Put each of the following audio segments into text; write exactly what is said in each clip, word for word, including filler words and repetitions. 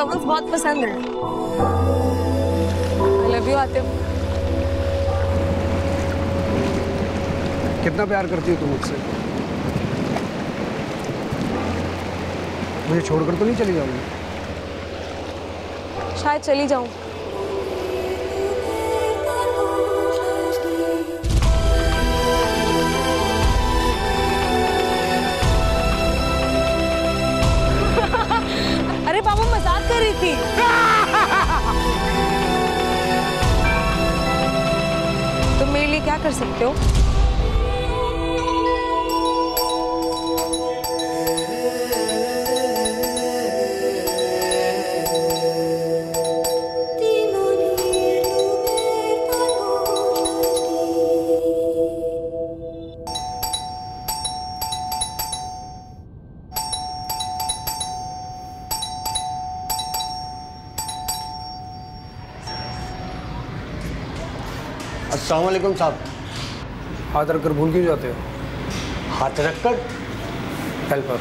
Novels बहुत पसंद है। I love you Atif. कितना प्यार करती हो तुम मुझसे? मुझे छोड़कर तो नहीं चली जाऊंगी? शायद चली जाऊं। अरे पापा मजाक कर रही थी। तुम मेरे लिए क्या कर सकते हो? अस्सलामुअलैकुम साहब। हाथ रखकर भूल क्यों जाते हो? हाथ रखकर हेल्पर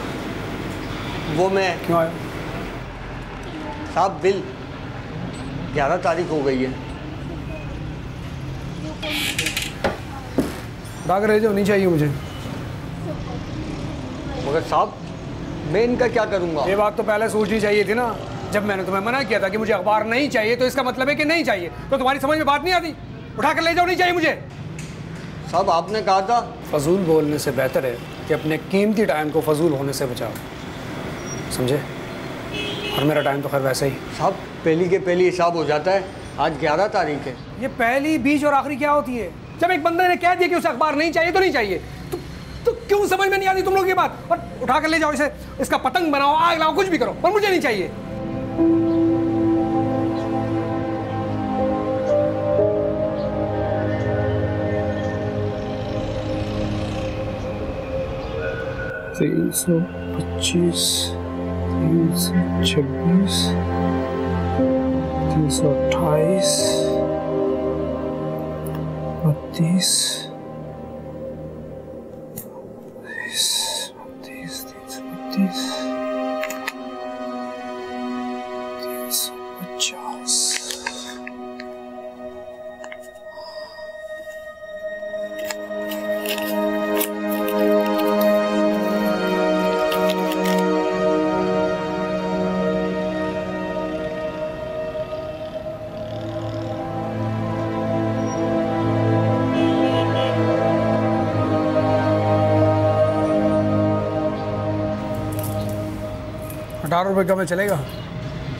वो मैं क्यों आया साहब? बिल ग्यारह तारीख हो गई है। डाक रहे जो नहीं चाहिए मुझे। मगर साहब मैं इनका क्या करूँगा? ये बात तो पहले सोचनी चाहिए थी ना। जब मैंने तुम्हें मना किया था कि मुझे अखबार नहीं चाहिए तो इसका मतलब है कि नहीं चाहिए। तो तुम्हारी समझ में बात नहीं आती? उठा कर ले जाओ, नहीं चाहिए मुझे। साहब आपने कहा था। फजूल बोलने से बेहतर है कि अपने कीमती टाइम को फजूल होने से बचाओ, समझे? और मेरा टाइम तो खैर वैसे ही। साहब पहली के पहली हिसाब हो जाता है। आज ग्यारह तारीख है। ये पहली, बीच और आखिरी क्या होती है? जब एक बंदे ने कह दिया कि उसे अखबार नहीं चाहिए तो नहीं चाहिए। तो, तो क्यों समझ में नहीं आती तुम लोग ये बात? और उठा कर ले जाओ इसे, इसका पतंग बनाओ, आग लाओ, कुछ भी करो पर मुझे नहीं चाहिए। तीन सौ पच्चीस, तीन सौ छब्बीस, तीन सौ अट्ठाईस, बत्तीस, बत्तीस, बत्तीस, तीन सौ बत्तीस, तीन सौ पचास, अठारह रुपये का में चलेगा?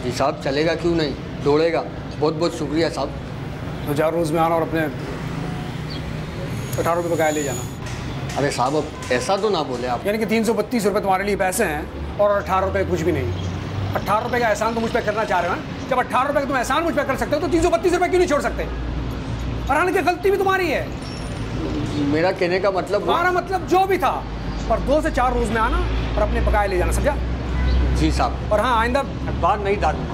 जी साहब चलेगा, क्यों नहीं, दौड़ेगा। बहुत बहुत शुक्रिया साहब। दो चार रोज़ में आना और अपने अठारह रुपये का ले जाना। अरे साहब अब ऐसा तो ना बोले आप। यानी कि तीन सौ बत्तीस रुपये तुम्हारे लिए पैसे हैं और अठारह रुपये कुछ भी नहीं। अठारह रुपये का एहसान तो मुझ पर करना चाह रहे हो ना। जब अठारह रुपये का तुम एहसान मुझ पर कर सकते हो तो तीन सौ बत्तीस रुपये क्यों नहीं छोड़ सकते? और हालांकि गलती भी तुम्हारी है। मेरा कहने का मतलब तुम्हारा मतलब जो भी था, पर दो से चार रोज़ में आना और अपने पकाए ले जाना, समझा? जी साहब। और हाँ आइंदा अखबार नहीं डालूंगा।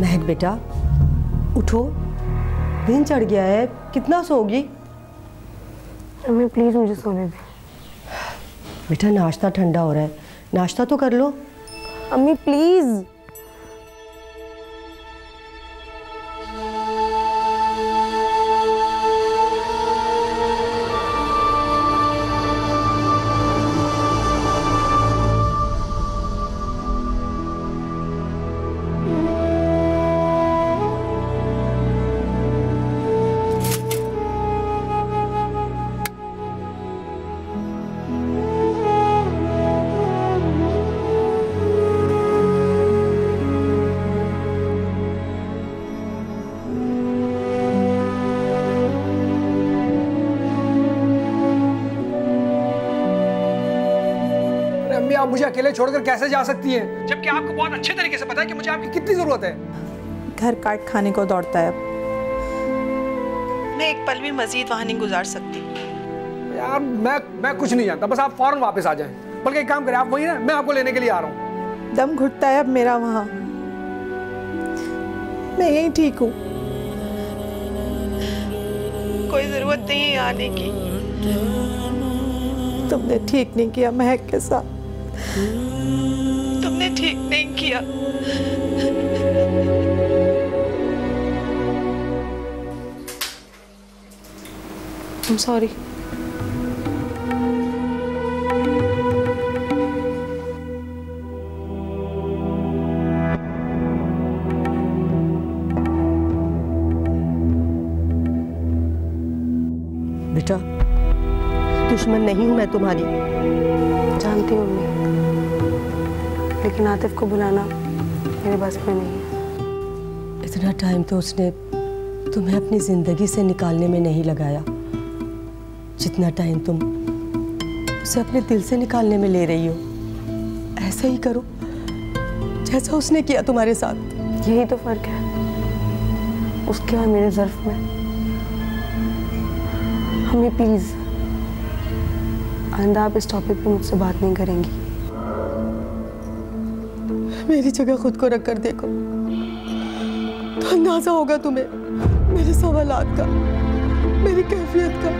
महक बेटा उठो, दिन चढ़ गया है, कितना सोगी? अम्मी प्लीज मुझे सोने दे। बेटा नाश्ता ठंडा हो रहा है, नाश्ता तो कर लो। अम्मी प्लीज। आप मुझे अकेले छोड़कर कैसे जा सकती हैं? जबकि आपको बहुत अच्छे तरीके से पता है कि मुझे आपकी कितनी जरूरत है। घर काट खाने को दौड़ता है। मैं एक पल भी मजीद वहाँ नहीं गुजार सकती। यार मैं मैं कुछ नहीं जानता, बस आप फौरन वापस आ जाएं। बल्कि एक काम करें आप वहीं ना, मैं आपको लेने के लिए आ रहा हूँ। दम घुटता है अब मेरा वहाँ, मैं यहीं ठीक हूँ, कोई जरूरत नहीं है आने की। तुमने ठीक नहीं किया महक के साथ, तुमने ठीक नहीं किया। I'm sorry. बेटा दुश्मन नहीं हूं मैं तुम्हारी। जानती हूँ मैं, लेकिन आतिफ को बुलाना मेरे बस में नहीं है। इतना टाइम तो उसने तुम्हें अपनी जिंदगी से निकालने में नहीं लगाया जितना टाइम तुम उसे अपने दिल से निकालने में ले रही हो। ऐसा ही करो जैसा उसने किया तुम्हारे साथ। यही तो फर्क है उसके और मेरे ज़र्फ में। हमें प्लीज़ आइंदा आप इस टॉपिक पे मुझसे बात नहीं करेंगी। मेरी जगह खुद को रख कर देखो तो अंदाज़ा होगा तुम्हें मेरे सवालात का, मेरी कैफियत का।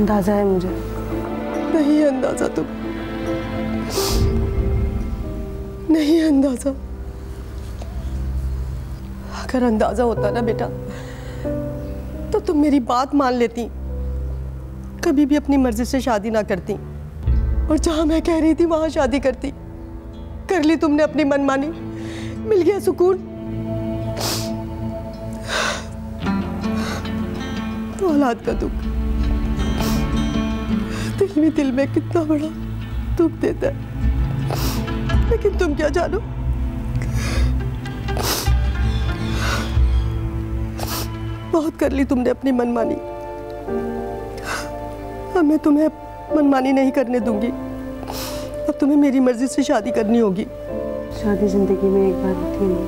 अंदाजा है मुझे। नहीं अंदाजा, तुम नहीं अंदाजा। अगर अंदाजा होता ना बेटा तो तुम मेरी बात मान लेती, कभी भी अपनी मर्जी से शादी ना करती और जहां मैं कह रही थी वहां शादी करती। कर ली तुमने अपनी मनमानी, मिल गया सुकून। औलाद का दुख दिल में दिल में कितना बड़ा दुख देता है, लेकिन तुम क्या जानो बहुत कर ली तुमने अपनी मनमानी। अब मैं तुम्हें मनमानी नहीं करने दूंगी, अब तुम्हें मेरी मर्जी से शादी करनी होगी। शादी जिंदगी में एक बार होती है,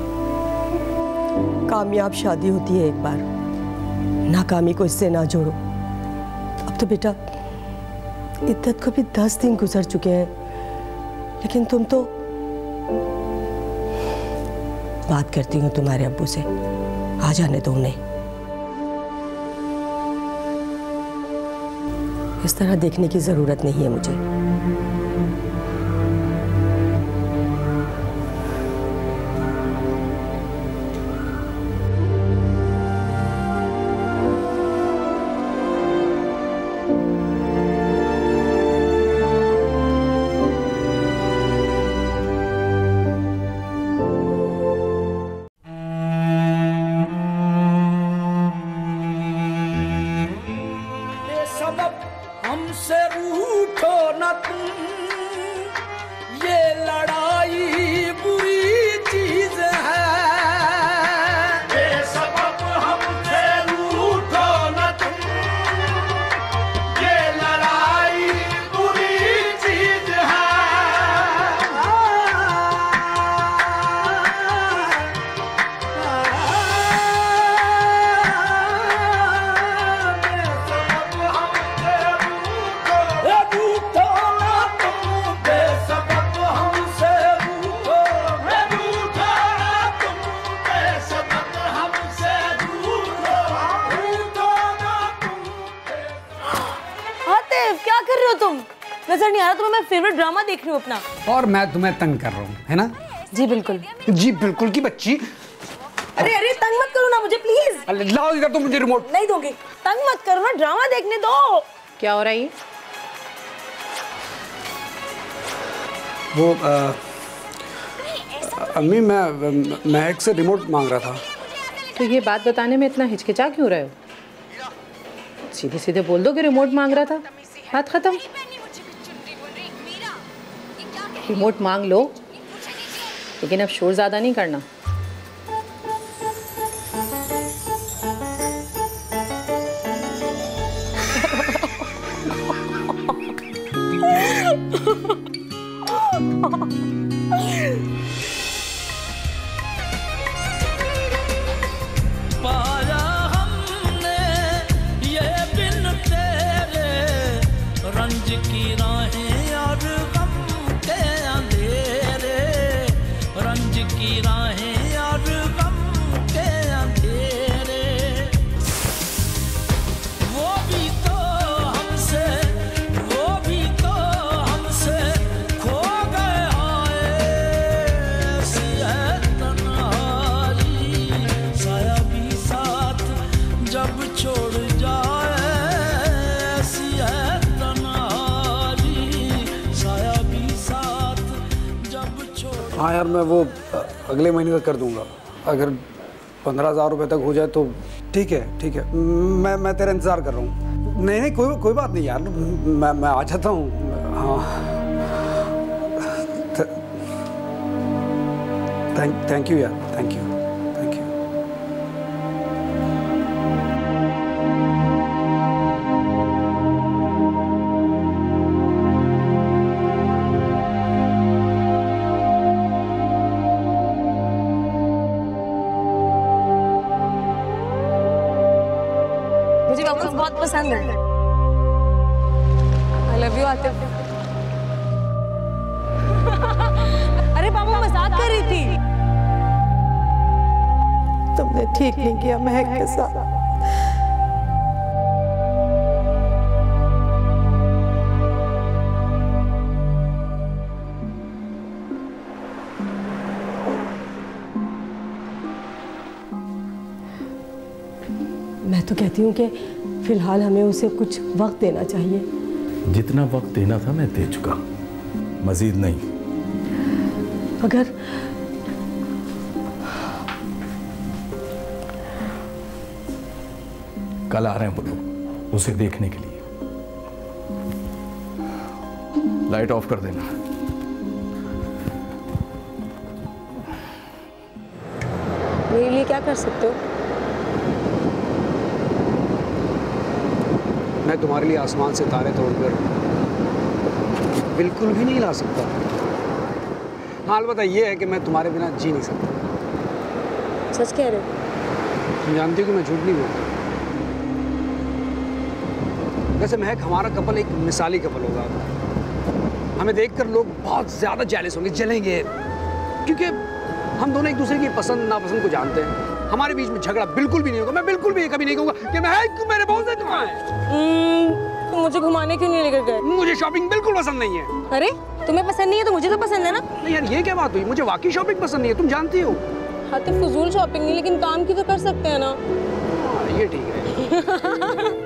कामयाब शादी होती है एक बार, नाकामी को इससे ना जोड़ो। अब तो बेटा इद्दत को भी दस दिन गुजर चुके हैं, लेकिन तुम तो बात करती हो तुम्हारे अब्बू से, आ जाने दो उन्हें। इस तरह देखने की जरूरत नहीं है मुझे। ड्रामा देख रही हूं अपना और मैं तुम्हें तंग कर रहा हूं, है ना? जी बिल्कुल, जी बिल्कुल की बच्ची। अरे अरे तंग मत करो ना मुझे प्लीज। लाओ इधर तुम मुझे रिमोट। नहीं दोगे। तंग मत करो ना, ड्रामा देखने दो। क्या हो रहा है? वो अम्मी मैं महक से रिमोट मांग रहा था। तो ये बात बताने में इतना हिचकिचा क्यों रहे हो? सीधे सीधे बोल दो कि रिमोट मांग रहा था, बात खत्म। रिमोट मांग लो, लेकिन अब शोर ज्यादा नहीं करना। हाँ यार, मैं वो अगले महीने तक कर दूंगा। अगर पंद्रह हज़ार रुपये तक हो जाए तो ठीक है, ठीक है। मैं मैं तेरा इंतज़ार कर रहा हूँ। नहीं नहीं, कोई कोई बात नहीं यार, मैं मैं आ जाता हूँ। हाँ, थैंक थैंक यू यार, थैंक यू। बहुत पसंद है। I love you Atif. अरे पापा मजाक कर रही थी। तुमने ठीक नहीं किया महक के साथ। मैं तो कहती हूँ कि फिलहाल हमें उसे कुछ वक्त देना चाहिए। जितना वक्त देना था मैं दे चुका, मजीद नहीं। अगर कल आ रहे हैं बोलो उसे देखने के लिए। लाइट ऑफ कर देना। मेरे लिए क्या कर सकते हो? मैं तुम्हारे लिए आसमान से तारे तोड़कर बिल्कुल भी नहीं ला सकता। हाँ, अलबत्ता ये है कि मैं तुम्हारे बिना जी नहीं सकता। सच कह रहे हो? तुम जानती हो कि मैं झूठ नहीं बोलता। वैसे महक, हमारा कपल एक मिसाली कपल होगा। हमें देखकर लोग बहुत ज़्यादा जेलस होंगे, जलेंगे, क्योंकि हम दोनों एक दूसरे की पसंद नापसंद को जानते हैं। हमारे बीच में झगड़ा बिल्कुल भी नहीं होगा। मैं बिल्कुल भी ये कभी नहीं कहूँगा कि महक मेरे बहुत से कहाँ है। तुम मुझे घुमाने क्यों नहीं लेकर गए? मुझे शॉपिंग बिल्कुल पसंद नहीं है। अरे तुम्हें पसंद नहीं है तो मुझे तो पसंद है ना। नहीं यार, ये क्या बात हुई? मुझे वाकई शॉपिंग पसंद नहीं है, तुम जानती हो। हाँ तो फजूल शॉपिंग नहीं, लेकिन काम की तो कर सकते हैं ना। ये ठीक है।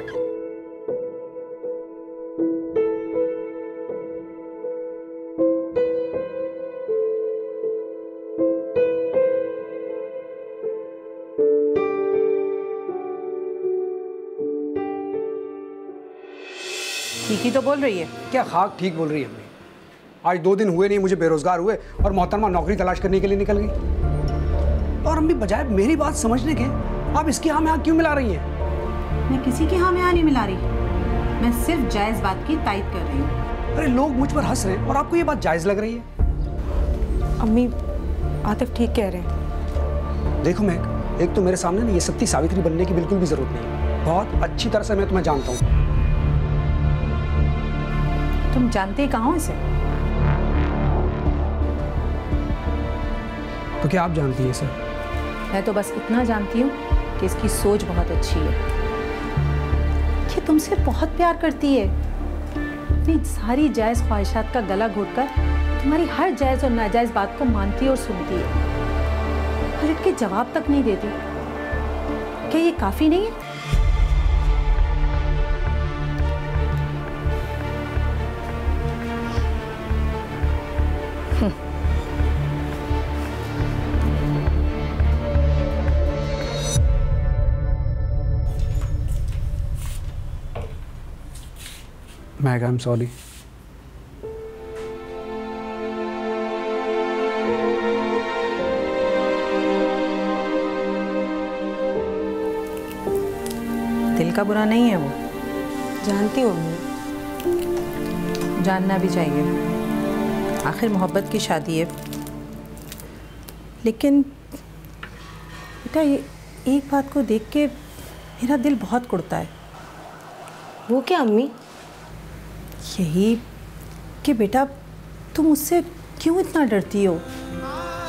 ठीक ही तो बोल रही है। क्या खाक ठीक बोल रही है अम्मी? आज दो दिन हुए नहीं मुझे बेरोजगार हुए, और मोहतरमा नौकरी तलाश करने के लिए निकल गई। और अम्मी बजाय मेरी बात समझने के आप इसके हाँ में हाँ क्यों मिला रही हैं? मैं किसी के हाँ में हाँ नहीं मिला रही, मैं सिर्फ जायज़ बात की तायद कर रही हूँ। अरे लोग मुझ पर हंस रहे हैं और आपको ये बात जायज़ लग रही है? अम्मी आतिफ ठीक कह रहे हैं। देखो महक, एक तो मेरे सामने ना ये सत्ती सावित्री बनने की बिल्कुल भी ज़रूरत नहीं। बहुत अच्छी तरह से मैं तुम्हें जानता हूँ। तुम जानते कहाँ इसे? तो क्या आप जानती हैं इसे? मैं तो बस इतना जानती हूँ कि इसकी सोच बहुत अच्छी है, कि तुमसे बहुत प्यार करती है। अपनी सारी जायज़ ख्वाहिशात का गला घोटकर तुम्हारी हर जायज़ और नाजायज़ बात को मानती और सुनती है, और इसके जवाब तक नहीं देती। क्या ये काफ़ी नहीं है? Mahek, I'm sorry. दिल का बुरा नहीं है वो, जानती हो। जानना भी चाहिए, आखिर मोहब्बत की शादी है। लेकिन बेटा, ये एक बात को देख के मेरा दिल बहुत कुड़ता है। वो क्या अम्मी? यही कि बेटा तुम उससे क्यों इतना डरती हो,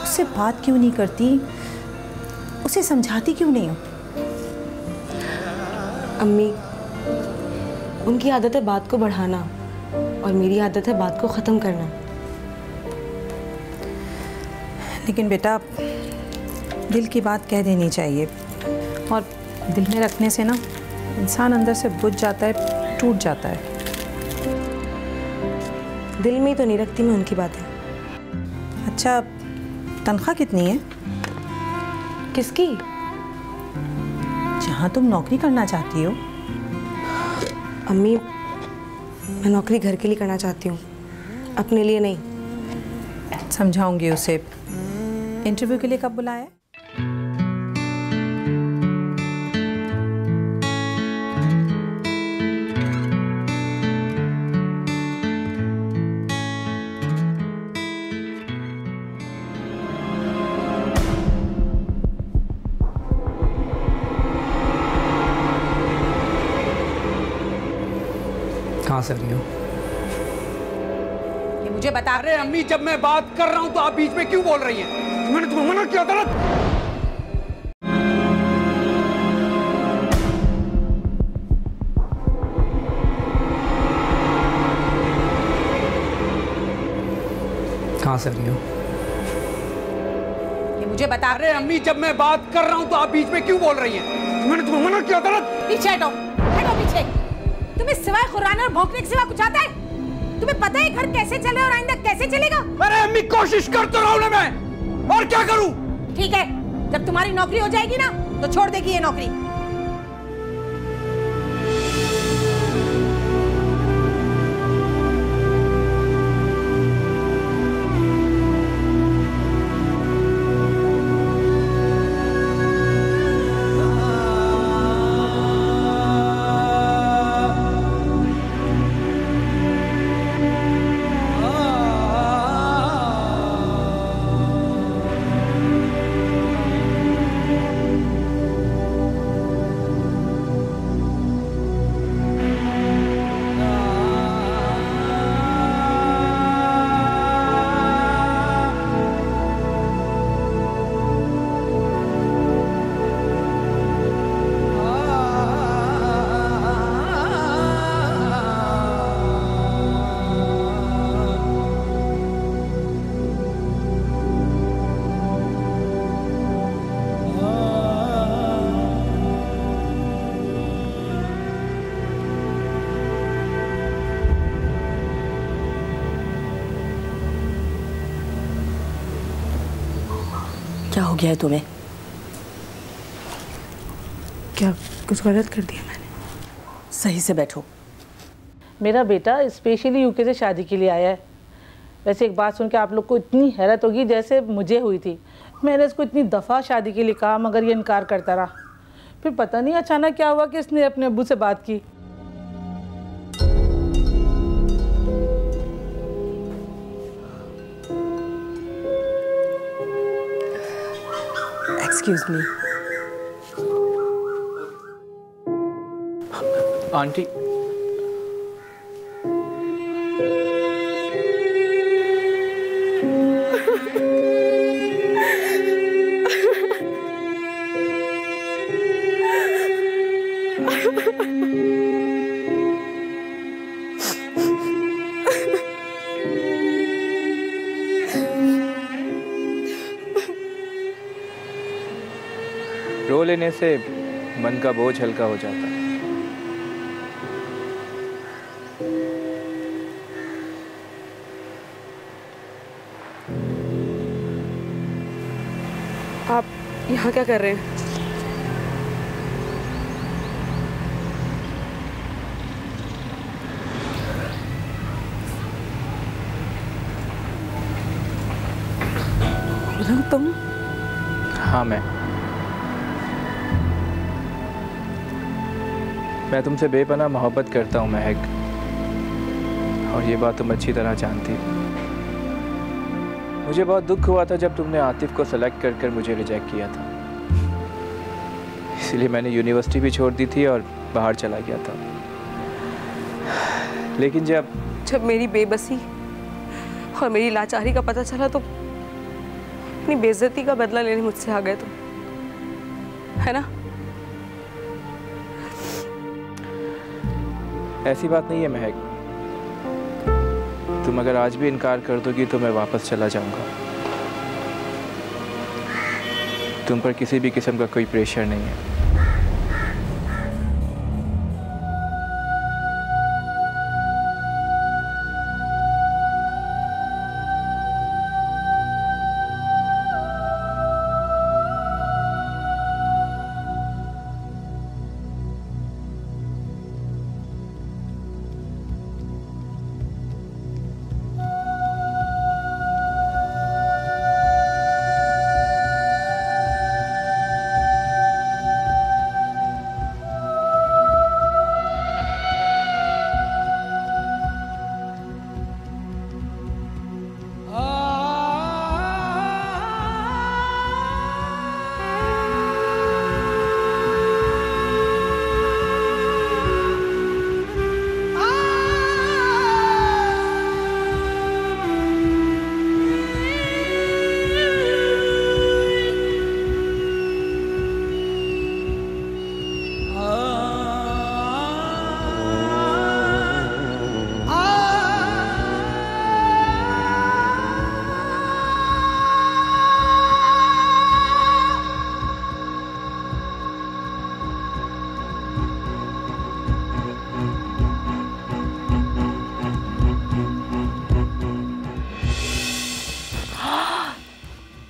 उससे बात क्यों नहीं करती, उसे समझाती क्यों नहीं हो? अम्मी, उनकी आदत है बात को बढ़ाना और मेरी आदत है बात को ख़त्म करना। लेकिन बेटा दिल की बात कह देनी चाहिए, और दिल में रखने से ना इंसान अंदर से बुझ जाता है, टूट जाता है। दिल में ही तो नहीं रखती मैं उनकी बातें। अच्छा, तनख्वाह कितनी है? किसकी? जहाँ तुम नौकरी करना चाहती हो। अम्मी, मैं नौकरी घर के लिए करना चाहती हूँ, अपने लिए नहीं। समझाऊंगी उसे। इंटरव्यू के लिए कब बुलाया? से ये मुझे बता। अरे अम्मी, जब मैं बात कर रहा हूं तो आप बीच में क्यों बोल रही हैं? मैंने तुम्हें मना किया था ना। कहां से रही हो? ये मुझे बता। अरे अम्मी, जब मैं बात कर रहा हूं तो आप बीच में क्यों बोल रही हैं? मैंने तुम्हें मना किया था ना। पीछे हटो, हटो पीछे। तुम्हें सिवाय खुराने और भौंकने के सिवा कुछ आता है? तुम्हें पता है घर कैसे चले और आइंदा कैसे चलेगा? अरे अम्मी, कोशिश करता रहूं ना मैं, और क्या करूं? ठीक है, जब तुम्हारी नौकरी हो जाएगी ना तो छोड़ देगी ये नौकरी। क्या हो गया है तुम्हें? क्या कुछ गलत कर दिया मैंने? सही से बैठो। मेरा बेटा स्पेशली यूके से शादी के लिए आया है। वैसे एक बात सुन के आप लोग को इतनी हैरत होगी जैसे मुझे हुई थी। मैंने इसको इतनी दफ़ा शादी के लिए कहा मगर ये इनकार करता रहा। फिर पता नहीं अचानक क्या हुआ कि इसने अपने अब्बू से बात की। Excuse me. आंटी, रो लेने से मन का बोझ हल्का हो जाता है। आप यहाँ क्या कर रहे हैं? तुम? हाँ, मैं मैं तुमसे बेपनाह मोहब्बत करता हूँ महक, और ये बात तुम अच्छी तरह जानती हो। मुझे बहुत दुख हुआ था जब तुमने आतिफ को सेलेक्ट कर कर मुझे रिजेक्ट किया था, इसलिए मैंने यूनिवर्सिटी भी छोड़ दी थी और बाहर चला गया था। लेकिन जब जब मेरी बेबसी और मेरी लाचारी का पता चला तो अपनी बेइज्जती का बदला लेने मुझसे आ गए तुम, है ना? ऐसी बात नहीं है महक, तुम अगर आज भी इनकार कर दोगी तो मैं वापस चला जाऊंगा। तुम पर किसी भी किस्म का कोई प्रेशर नहीं है।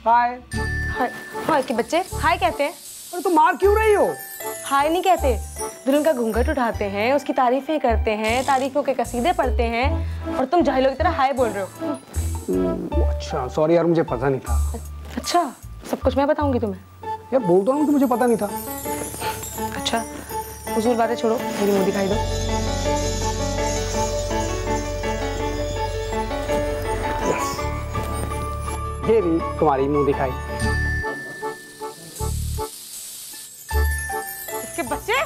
हाय हाय हाय के बच्चे हाय कहते हैं। अरे तुम मार क्यों रही हो? हाय नहीं कहते, दुल्हन का घूंघट उठाते हैं, उसकी तारीफें करते हैं, तारीफों के कसीदे पढ़ते हैं, और तुम जाहिलों की तरह हाय बोल रहे हो। अच्छा सॉरी यार, मुझे पता नहीं था। अच्छा सब कुछ मैं बताऊंगी तुम्हें? यार बोल रहा हूँ कि मुझे पता नहीं था। अच्छा फजूल बातें छोड़ो, मेरी मुँह दिखाई दो। ये भी तुम्हारी मुंह दिखाई। इसके बच्चे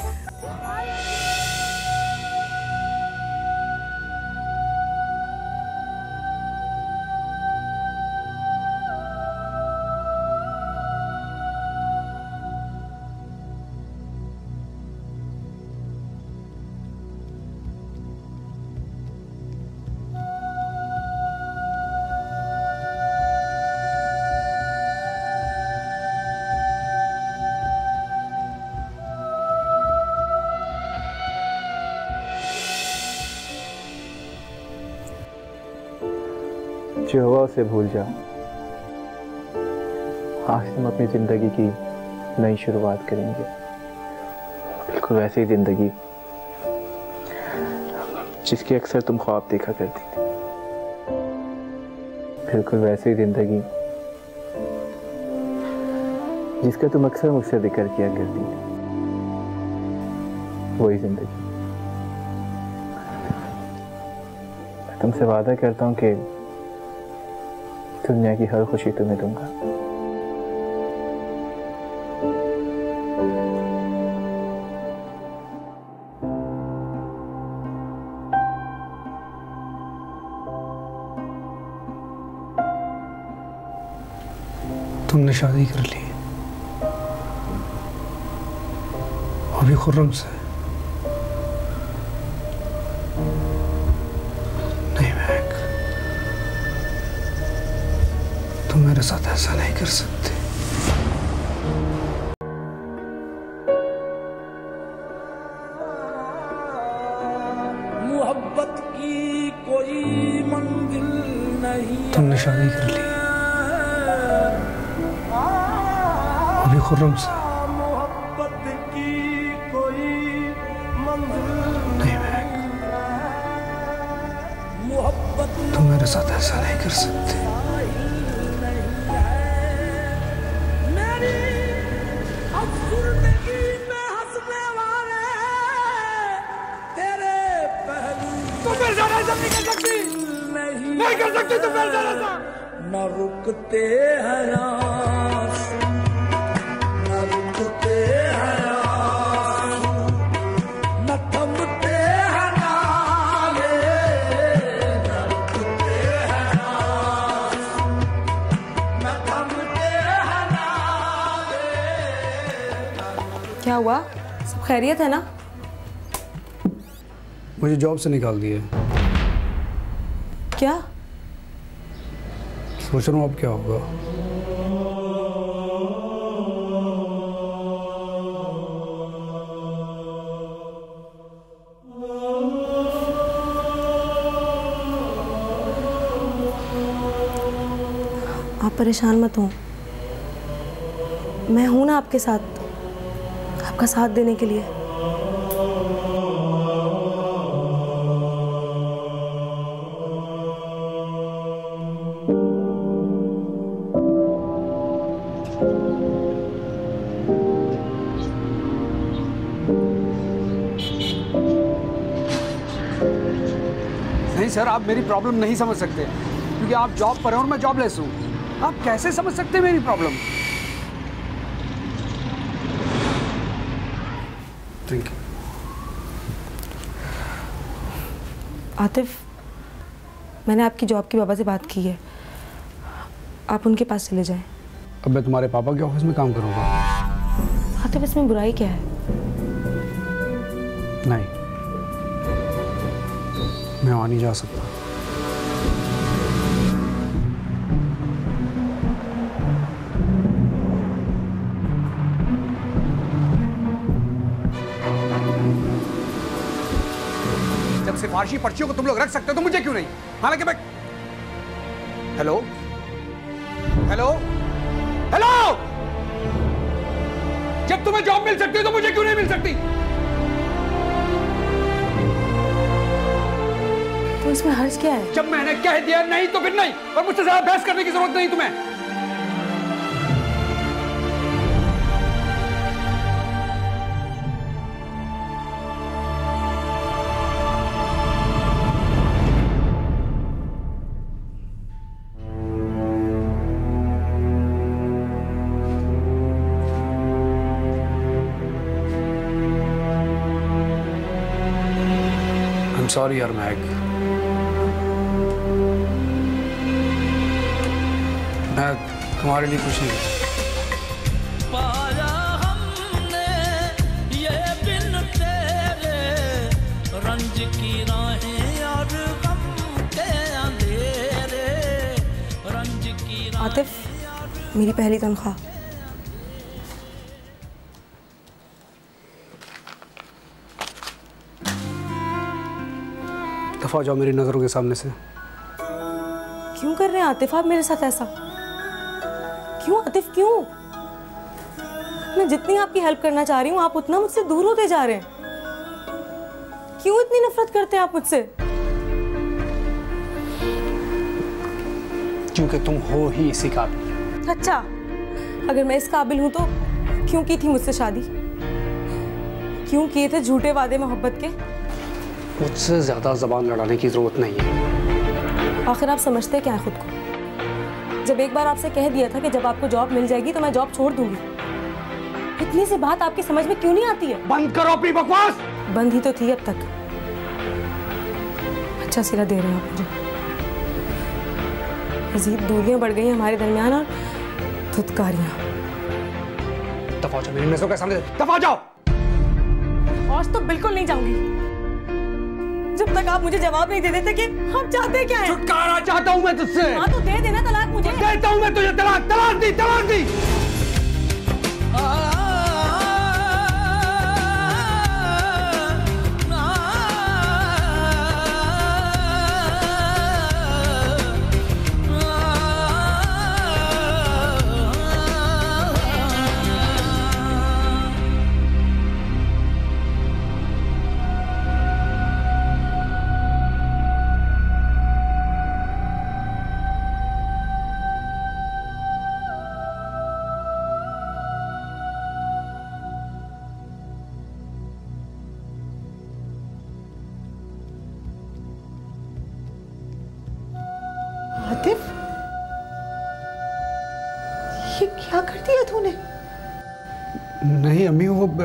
जो हुआ उसे भूल जाओ। आज हम अपनी जिंदगी की नई शुरुआत करेंगे, बिल्कुल वैसी ही जिंदगी जिसकी अक्सर तुम ख्वाब देखा करती थी, बिल्कुल वैसी ही जिंदगी जिसका तुम अक्सर मुझसे जिक्र किया करती थी, वही जिंदगी। मैं तुमसे वादा करता हूँ कि दुनिया की हर खुशी तुम्हें दूंगा। तुमने शादी कर ली, वो भी खुर्रम से। मेरे साथ ऐसा नहीं कर सकते। मोहब्बत की कोई मंजिल नहीं। तुमने शादी कर ली, वो भी खुर्रम से। मोहब्बत की कोई मंजिल नहीं। मोहब्बत तुम मेरे साथ ऐसा नहीं कर सकते। नहीं कर सकती, नहीं कर सकती तुम ऐसा। न रुकते हैं रास, न रुकते हैं रास, न थमते हैं नाले, न रुकते हैं रास। क्या हुआ? सब खैरियत है ना? मुझे जॉब से निकाल दिया। क्या? सोच रहा हूँ अब क्या होगा। आप परेशान मत हो, मैं हूं ना आपके साथ, आपका साथ देने के लिए। नहीं सर, आप मेरी प्रॉब्लम नहीं समझ सकते क्योंकि आप जॉब पर हैं और मैं जॉबलेस हूँ। आप कैसे समझ सकते हैं मेरी प्रॉब्लम? Thank you. आतिफ, मैंने आपकी जॉब के पापा से बात की है, आप उनके पास चले जाएं। अब मैं तुम्हारे पापा के ऑफिस में काम करूँगा। आतिफ, इसमें बुराई क्या है? नहीं, मैं वहाँ नहीं जा सकता। सिफारिशी पर्चियों को तुम लोग रख सकते हो तो मुझे क्यों नहीं? हालांकि मैं हेलो हेलो हेलो जब तुम्हें जॉब मिल सकती है तो मुझे क्यों नहीं मिल सकती? तो इसमें हर्ज क्या है? जब मैंने कह दिया नहीं तो फिर नहीं, और मुझसे ज्यादा बहस करने की जरूरत नहीं तुम्हें। सॉरी यार महक, मैं तुम्हारे लिए खुशी हूँ। आतिफ, मेरी पहली तनख्वाह। दफा जाओ मेरी नजरों के सामने से। क्यों कर रहे हैं आतिफ आप मेरे साथ ऐसा? क्यों आतिफ, क्यों? मैं जितनी आपकी हेल्प करना चाह रही हूँ आप उतना मुझसे दूर होते जा रहे हैं। क्यों इतनी नफरत करते हैं आप मुझसे? क्योंकि तुम हो ही इसी काबिल। अच्छा, अगर मैं इस काबिल हूँ तो क्यों की थी मुझसे शादी? क्यों किए थे झूठे वादे मोहब्बत के? मुझसे ज्यादा जबान लड़ाने की जरूरत नहीं है। आखिर आप समझते क्या है खुद को? जब एक बार आपसे कह दिया था कि जब आपको जॉब मिल जाएगी तो मैं जॉब छोड़ दूंगी, इतनी सी बात आपकी समझ में क्यों नहीं आती है? बंद करो अपनी बकवास। बंद ही तो थी अब तक। अच्छा सिला दे रहे हो आप मुझे। मजीद दूरियां बढ़ गई हमारे दरमियान और थुतकारियां। दफा जाओ मेरी नजरों के सामने, दफा जाओ। और तो बिल्कुल नहीं जाऊंगी जब तक आप मुझे जवाब नहीं दे देते कि हम चाहते क्या हैं। छुटकारा चाहता हूँ मैं तुझसे। हाँ तो दे देना तलाक मुझे। देता हूँ मैं तुझे तलाक। तलाक दी, तलाक दी। ये क्या कर दिया तूने? नहीं अम्मी, वो ब...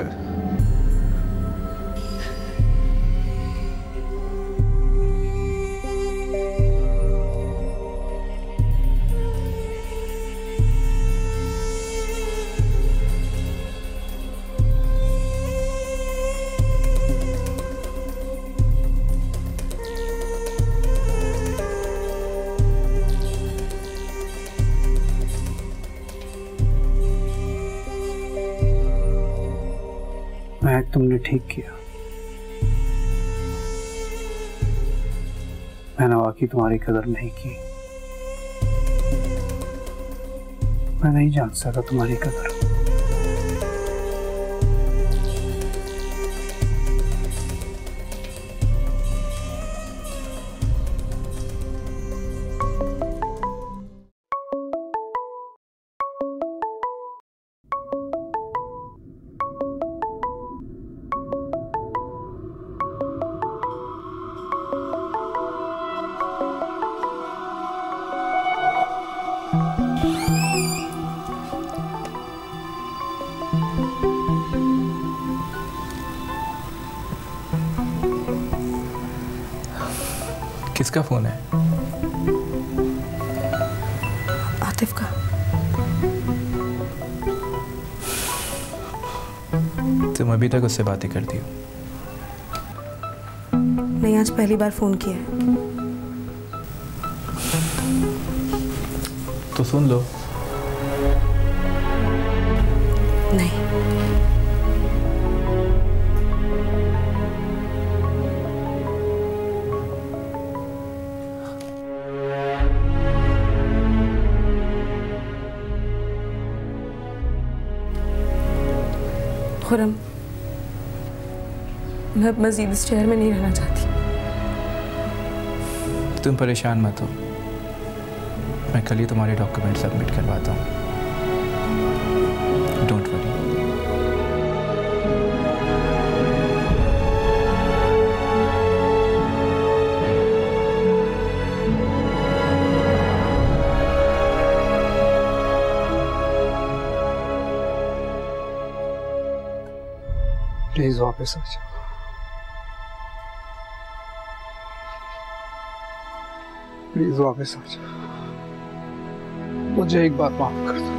महक तुमने ठीक किया, मैंने वाकई तुम्हारी कदर नहीं की। मैं नहीं जान सका तुम्हारी कदर। किसका फोन है? आतिफ का। तुम अभी तक उससे बातें करती हो? नहीं, आज पहली बार फोन किया है। तो सुन लो। नहीं। खुर्रम, मैं अब मजीद इस शहर में नहीं रहना चाहती। तुम परेशान मत हो, मैं कल ही तुम्हारे डॉक्यूमेंट सबमिट करवाता हूँ। Don't worry. प्लीज वापस आ जाओ। प्लीज वापस आ जाओ। मुझे एक बार माफ कर दो।